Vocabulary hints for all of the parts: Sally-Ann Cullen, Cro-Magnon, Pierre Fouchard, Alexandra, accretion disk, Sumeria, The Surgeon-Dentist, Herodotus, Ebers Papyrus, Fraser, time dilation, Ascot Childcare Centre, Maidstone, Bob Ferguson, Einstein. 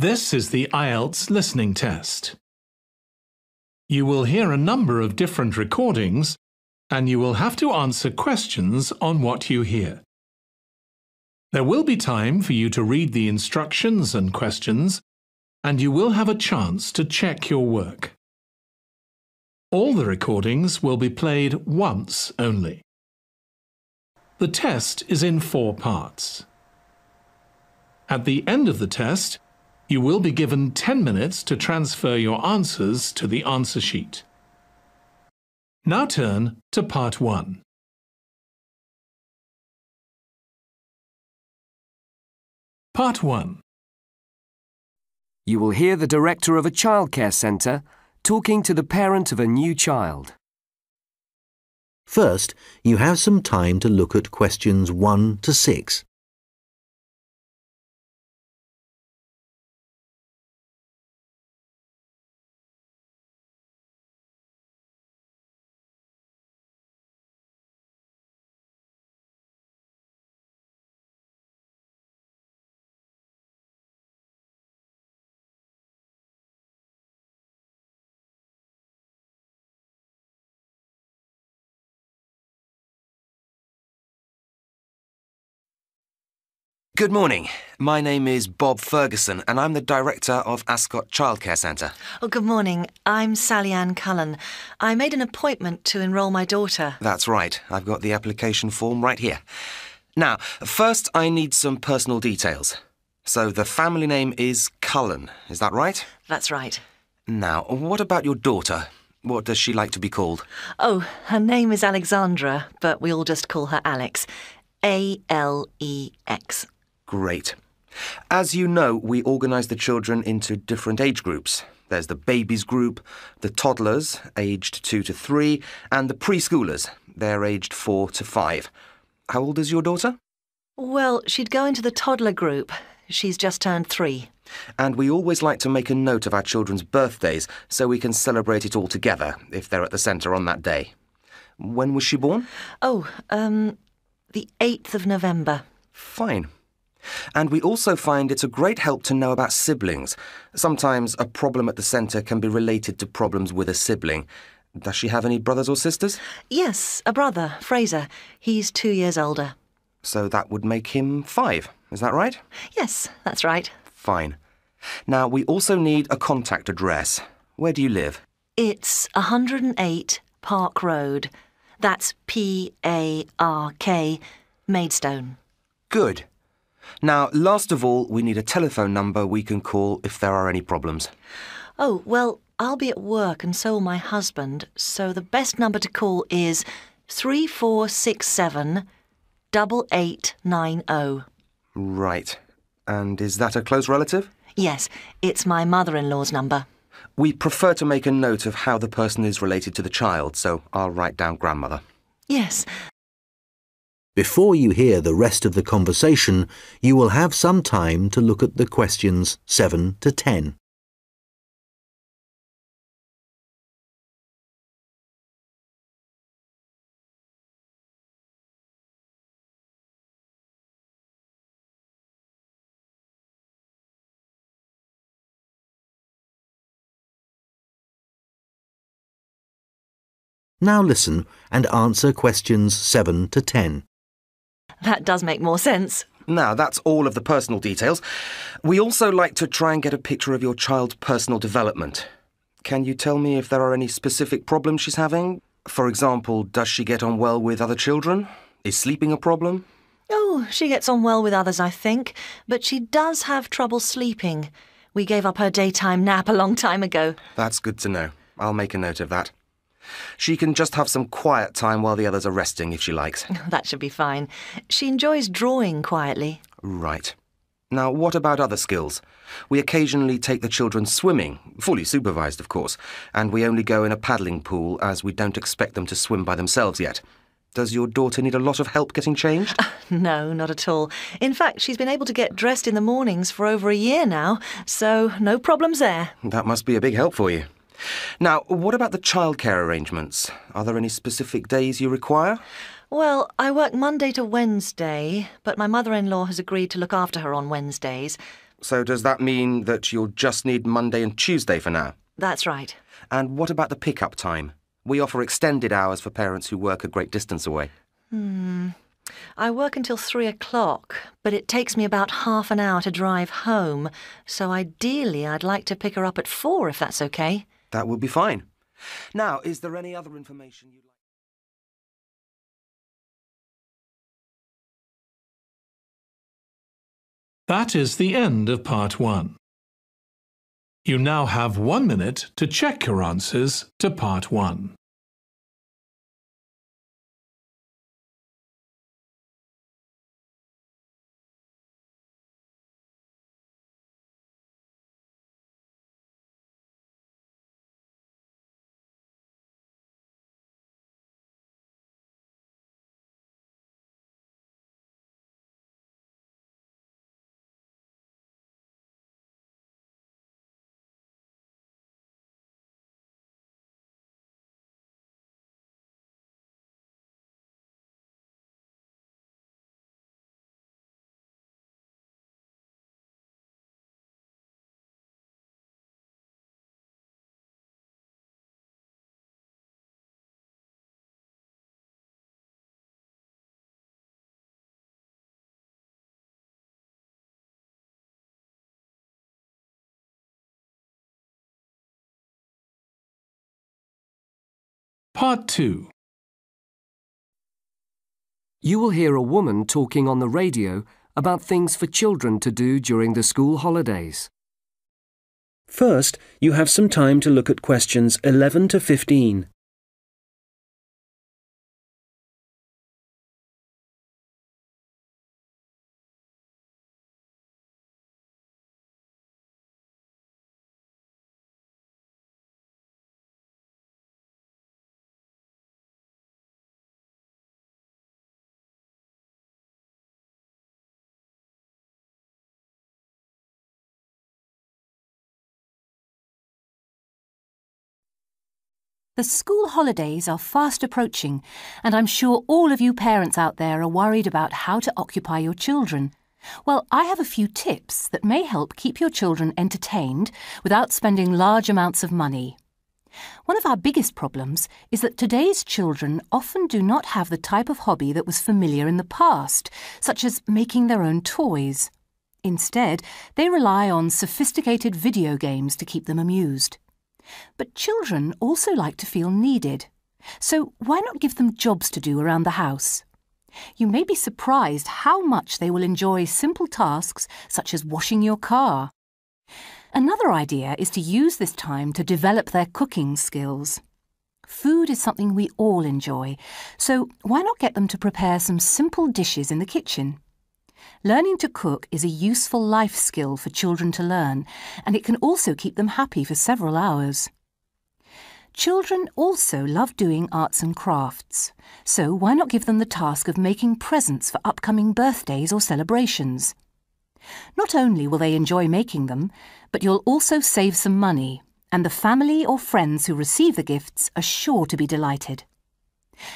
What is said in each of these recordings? This is the IELTS listening test. You will hear a number of different recordings, and you will have to answer questions on what you hear. There will be time for you to read the instructions and questions, and you will have a chance to check your work. All the recordings will be played once only. The test is in 4 parts. At the end of the test, you will be given 10 minutes to transfer your answers to the answer sheet. Now turn to Part 1. Part 1. You will hear the director of a childcare centre talking to the parent of a new child. First, you have some time to look at questions 1 to 6. Good morning. My name is Bob Ferguson and I'm the director of Ascot Childcare Centre. Oh, good morning. I'm Sally-Ann Cullen. I made an appointment to enrol my daughter. That's right. I've got the application form right here. Now, first I need some personal details. So the family name is Cullen, is that right? That's right. Now, what about your daughter? What does she like to be called? Oh, her name is Alexandra, but we all just call her Alex. A-L-E-X. Great. As you know, we organise the children into different age groups. There's the babies group, the toddlers, aged 2 to 3, and the preschoolers. They're aged 4 to 5. How old is your daughter? Well, she'd go into the toddler group. She's just turned 3. And we always like to make a note of our children's birthdays so we can celebrate it all together if they're at the centre on that day. When was she born? Oh, the 8th of November. Fine. And we also find it's a great help to know about siblings. Sometimes a problem at the centre can be related to problems with a sibling. Does she have any brothers or sisters? Yes, a brother, Fraser. He's 2 years older. So that would make him 5, is that right? Yes, that's right. Fine. Now, we also need a contact address. Where do you live? It's 108 Park Road. That's P-A-R-K, Maidstone. Good. Now, last of all, we need a telephone number we can call if there are any problems. Oh, well, I'll be at work and so will my husband, so the best number to call is 3467-8890. Right. And is that a close relative? Yes, it's my mother-in-law's number. We prefer to make a note of how the person is related to the child, so I'll write down grandmother. Yes. Before you hear the rest of the conversation, you will have some time to look at the questions 7 to 10. Now listen and answer questions 7 to 10. That does make more sense. Now, that's all of the personal details. We also like to try and get a picture of your child's personal development. Can you tell me if there are any specific problems she's having? For example, does she get on well with other children? Is sleeping a problem? Oh, she gets on well with others, I think, but she does have trouble sleeping. We gave up her daytime nap a long time ago. That's good to know. I'll make a note of that. She can just have some quiet time while the others are resting, if she likes. That should be fine. She enjoys drawing quietly. Right. Now, what about other skills? We occasionally take the children swimming, fully supervised, of course, and we only go in a paddling pool as we don't expect them to swim by themselves yet. Does your daughter need a lot of help getting changed? No, not at all. In fact, she's been able to get dressed in the mornings for over a year now, so no problems there. That must be a big help for you. Now, what about the childcare arrangements? Are there any specific days you require? Well, I work Monday to Wednesday, but my mother-in-law has agreed to look after her on Wednesdays. So does that mean that you'll just need Monday and Tuesday for now? That's right. And what about the pick-up time? We offer extended hours for parents who work a great distance away. I work until 3 o'clock, but it takes me about half an hour to drive home, so ideally I'd like to pick her up at 4 if that's okay. That would be fine. Now, is there any other information you'd like? That is the end of part one. You now have 1 minute to check your answers to part one. Part 2. You will hear a woman talking on the radio about things for children to do during the school holidays. First, you have some time to look at questions 11 to 15. The school holidays are fast approaching, and I'm sure all of you parents out there are worried about how to occupy your children. Well, I have a few tips that may help keep your children entertained without spending large amounts of money. One of our biggest problems is that today's children often do not have the type of hobby that was familiar in the past, such as making their own toys. Instead, they rely on sophisticated video games to keep them amused. But children also like to feel needed, so why not give them jobs to do around the house? You may be surprised how much they will enjoy simple tasks such as washing your car. Another idea is to use this time to develop their cooking skills. Food is something we all enjoy, so why not get them to prepare some simple dishes in the kitchen? Learning to cook is a useful life skill for children to learn, and it can also keep them happy for several hours. Children also love doing arts and crafts, so why not give them the task of making presents for upcoming birthdays or celebrations? Not only will they enjoy making them, but you'll also save some money, and the family or friends who receive the gifts are sure to be delighted.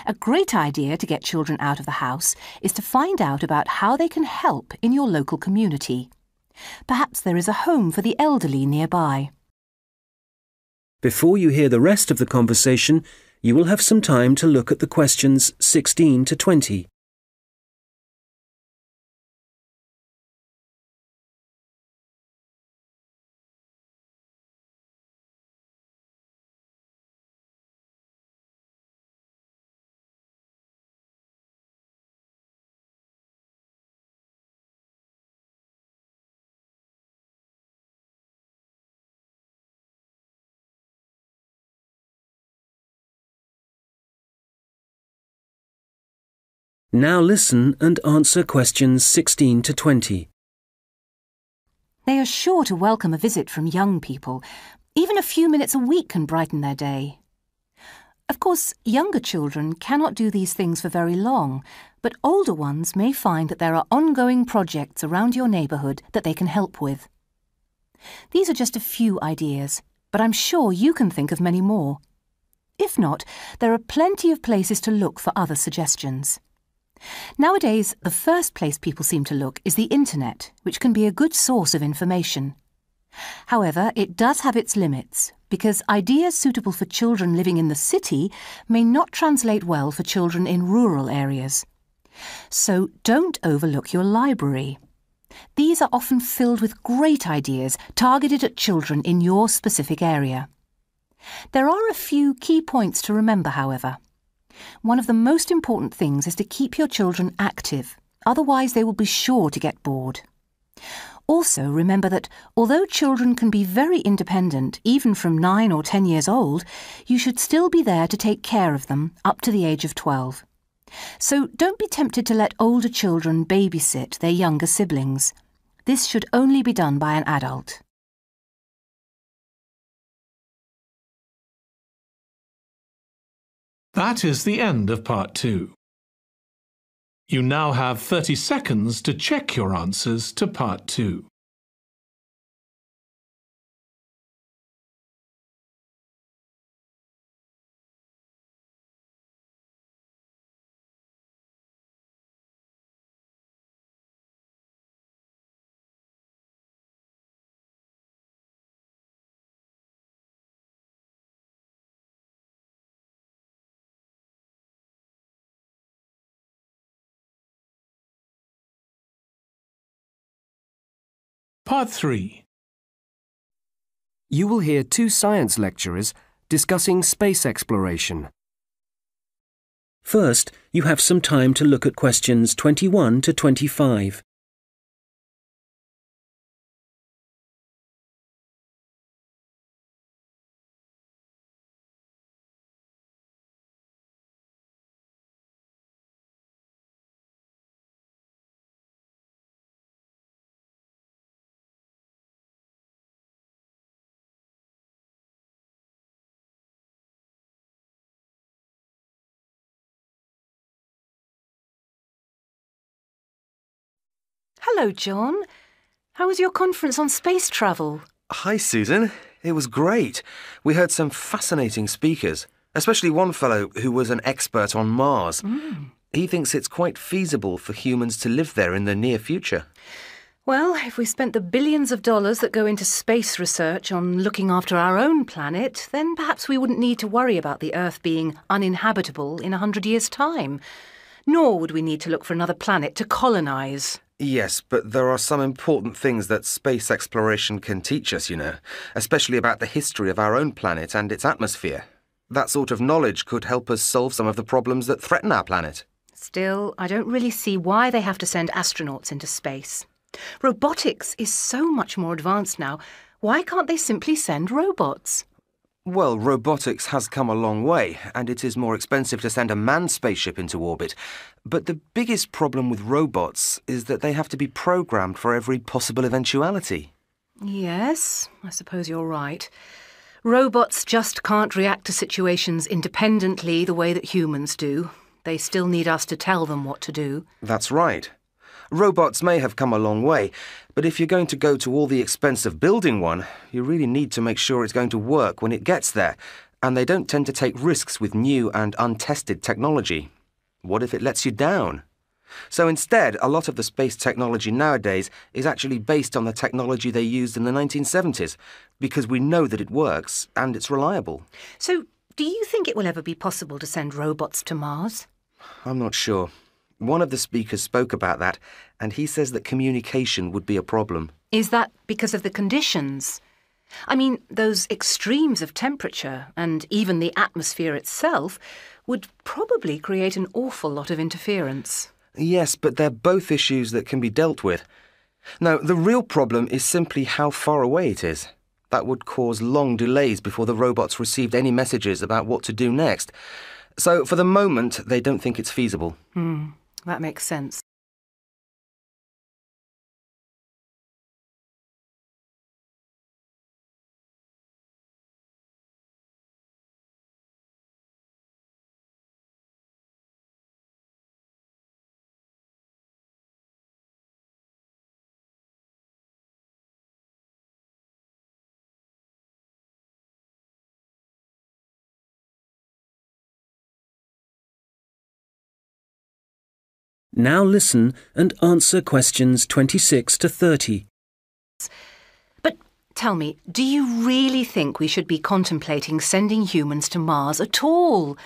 A great idea to get children out of the house is to find out about how they can help in your local community. Perhaps there is a home for the elderly nearby. Before you hear the rest of the conversation, you will have some time to look at the questions 16 to 20. Now listen and answer questions 16 to 20. They are sure to welcome a visit from young people. Even a few minutes a week can brighten their day. Of course, younger children cannot do these things for very long, but older ones may find that there are ongoing projects around your neighbourhood that they can help with. These are just a few ideas, but I'm sure you can think of many more. If not, there are plenty of places to look for other suggestions. Nowadays, the first place people seem to look is the internet, which can be a good source of information. However, it does have its limits, because ideas suitable for children living in the city may not translate well for children in rural areas. So don't overlook your library. These are often filled with great ideas targeted at children in your specific area. There are a few key points to remember, however. One of the most important things is to keep your children active, otherwise they will be sure to get bored. Also, remember that although children can be very independent, even from 9 or 10 years old, you should still be there to take care of them up to the age of 12. So don't be tempted to let older children babysit their younger siblings. This should only be done by an adult. That is the end of part 2. You now have 30 seconds to check your answers to part 2. Part 3. You will hear 2 science lecturers discussing space exploration. First, you have some time to look at questions 21 to 25. Hello, John. How was your conference on space travel? Hi, Susan. It was great. We heard some fascinating speakers, especially one fellow who was an expert on Mars. He thinks it's quite feasible for humans to live there in the near future. Well, if we spent the billions of dollars that go into space research on looking after our own planet, then perhaps we wouldn't need to worry about the Earth being uninhabitable in 100 years' time. Nor would we need to look for another planet to colonise. Yes, but there are some important things that space exploration can teach us, you know, especially about the history of our own planet and its atmosphere. That sort of knowledge could help us solve some of the problems that threaten our planet. Still, I don't really see why they have to send astronauts into space. Robotics is so much more advanced now. Why can't they simply send robots? Well, robotics has come a long way, and it is more expensive to send a manned spaceship into orbit. But the biggest problem with robots is that they have to be programmed for every possible eventuality. Yes, I suppose you're right. Robots just can't react to situations independently the way that humans do. They still need us to tell them what to do. That's right. Robots may have come a long way, but if you're going to go to all the expense of building one, you really need to make sure it's going to work when it gets there, and they don't tend to take risks with new and untested technology. What if it lets you down? So instead, a lot of the space technology nowadays is actually based on the technology they used in the 1970s, because we know that it works and it's reliable. So do you think it will ever be possible to send robots to Mars? I'm not sure. One of the speakers spoke about that, and he says that communication would be a problem. Is that because of the conditions? I mean, those extremes of temperature and even the atmosphere itself would probably create an awful lot of interference. Yes, but they're both issues that can be dealt with. Now, the real problem is simply how far away it is. That would cause long delays before the robots received any messages about what to do next. So, for the moment, they don't think it's feasible. That makes sense. Now listen and answer questions 26 to 30. But tell me, do you really think we should be contemplating sending humans to Mars at all?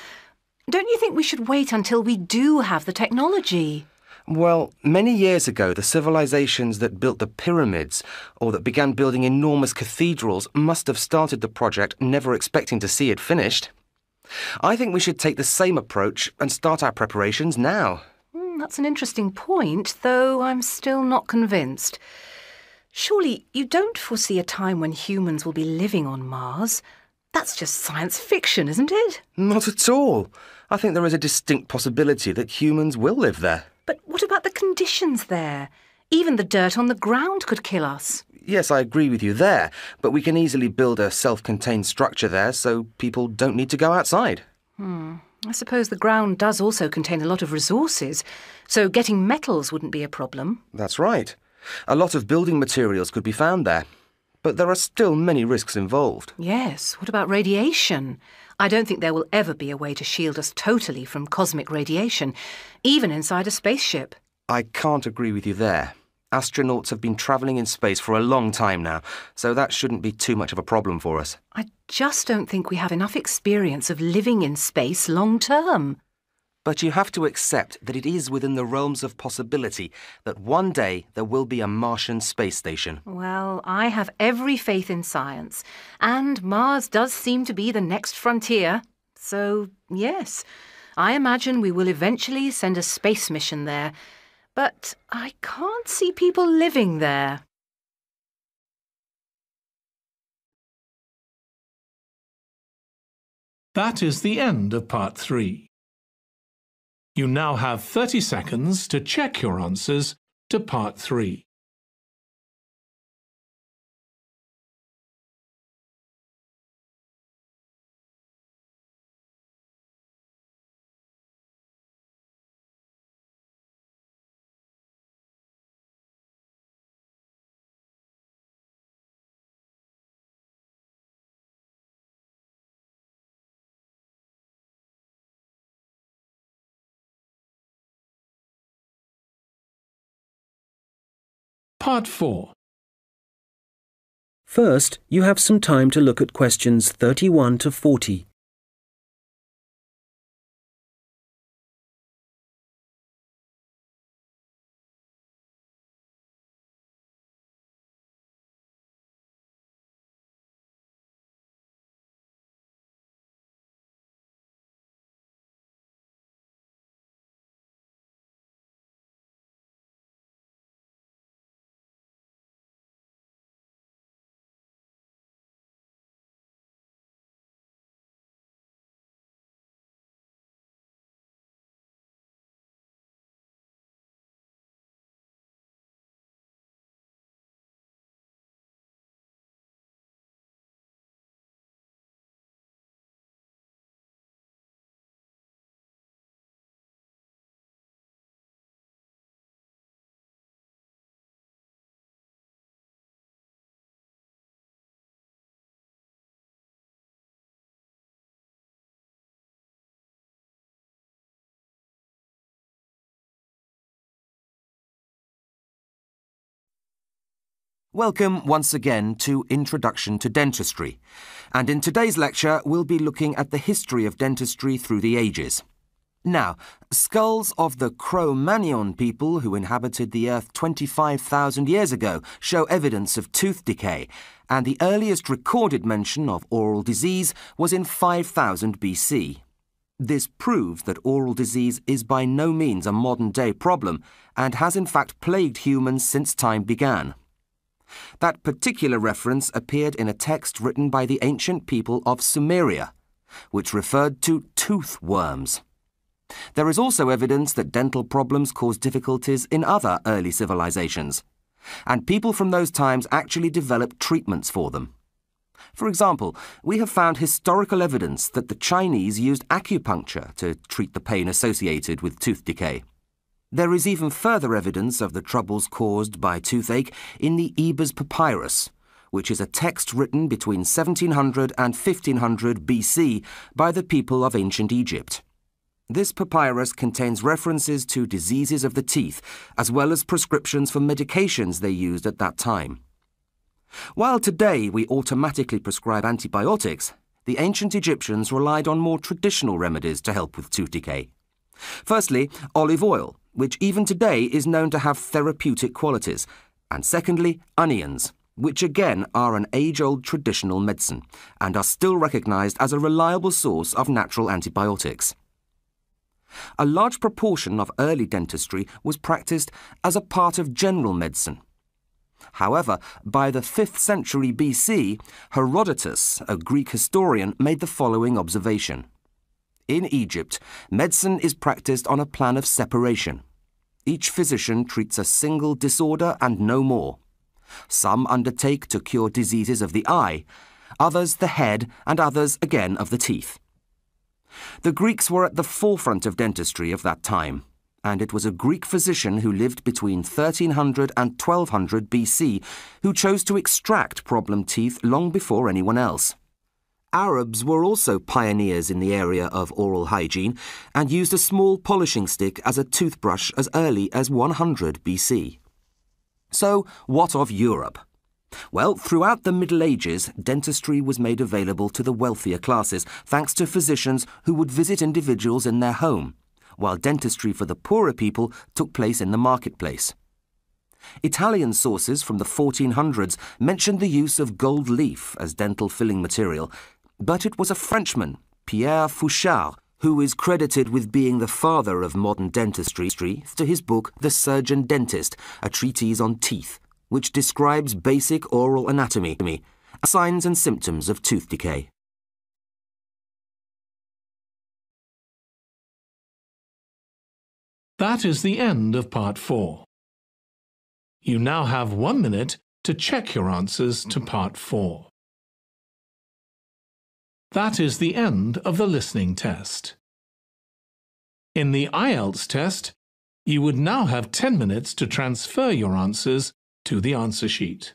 Don't you think we should wait until we do have the technology? Well, many years ago, the civilizations that built the pyramids or that began building enormous cathedrals must have started the project never expecting to see it finished. I think we should take the same approach and start our preparations now. That's an interesting point, though I'm still not convinced. Surely you don't foresee a time when humans will be living on Mars. That's just science fiction, isn't it? Not at all. I think there is a distinct possibility that humans will live there. But what about the conditions there? Even the dirt on the ground could kill us. Yes, I agree with you there, but we can easily build a self-contained structure there so people don't need to go outside. I suppose the ground does also contain a lot of resources, so getting metals wouldn't be a problem. That's right. A lot of building materials could be found there. But there are still many risks involved. Yes. What about radiation? I don't think there will ever be a way to shield us totally from cosmic radiation, even inside a spaceship. I can't agree with you there. Astronauts have been travelling in space for a long time now, so that shouldn't be too much of a problem for us. I just don't think we have enough experience of living in space long term. But you have to accept that it is within the realms of possibility that one day there will be a Martian space station. Well, I have every faith in science, and Mars does seem to be the next frontier. So, yes, I imagine we will eventually send a space mission there. But I can't see people living there. That is the end of Part 3. You now have 30 seconds to check your answers to Part 3. Part 4. First, you have some time to look at questions 31 to 40. Welcome once again to Introduction to Dentistry, and in today's lecture we'll be looking at the history of dentistry through the ages. Now, skulls of the Cro-Magnon people who inhabited the Earth 25,000 years ago show evidence of tooth decay, and the earliest recorded mention of oral disease was in 5000 BC. This proves that oral disease is by no means a modern-day problem, and has in fact plagued humans since time began. That particular reference appeared in a text written by the ancient people of Sumeria, which referred to tooth worms. There is also evidence that dental problems caused difficulties in other early civilizations, and people from those times actually developed treatments for them. For example, we have found historical evidence that the Chinese used acupuncture to treat the pain associated with tooth decay. There is even further evidence of the troubles caused by toothache in the Ebers Papyrus, which is a text written between 1700 and 1500 BC by the people of ancient Egypt. This papyrus contains references to diseases of the teeth, as well as prescriptions for medications they used at that time. While today we automatically prescribe antibiotics, the ancient Egyptians relied on more traditional remedies to help with tooth decay. Firstly, olive oil, which even today is known to have therapeutic qualities, and secondly, onions, which again are an age-old traditional medicine and are still recognised as a reliable source of natural antibiotics. A large proportion of early dentistry was practised as a part of general medicine. However, by the 5th century BC, Herodotus, a Greek historian, made the following observation. In Egypt, medicine is practised on a plan of separation. Each physician treats a single disorder and no more. Some undertake to cure diseases of the eye, others the head, and others again of the teeth. The Greeks were at the forefront of dentistry of that time, and it was a Greek physician who lived between 1300 and 1200 BC who chose to extract problem teeth long before anyone else. Arabs were also pioneers in the area of oral hygiene and used a small polishing stick as a toothbrush as early as 100 BC. So, what of Europe? Well, throughout the Middle Ages, dentistry was made available to the wealthier classes thanks to physicians who would visit individuals in their home, while dentistry for the poorer people took place in the marketplace. Italian sources from the 1400s mentioned the use of gold leaf as dental filling material, but it was a Frenchman, Pierre Fouchard, who is credited with being the father of modern dentistry to his book The Surgeon-Dentist, a treatise on teeth, which describes basic oral anatomy, signs and symptoms of tooth decay. That is the end of part 4. You now have 1 minute to check your answers to part 4. That is the end of the listening test. In the IELTS test, you would now have 10 minutes to transfer your answers to the answer sheet.